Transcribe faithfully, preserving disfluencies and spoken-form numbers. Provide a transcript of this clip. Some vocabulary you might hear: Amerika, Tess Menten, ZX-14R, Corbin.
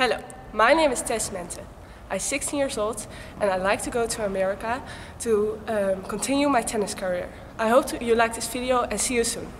Hello, my name is Tess Menten. I'm sixteen years old and I'd like to go to America to um, continue my tennis career. I hope to, you like this video and see you soon.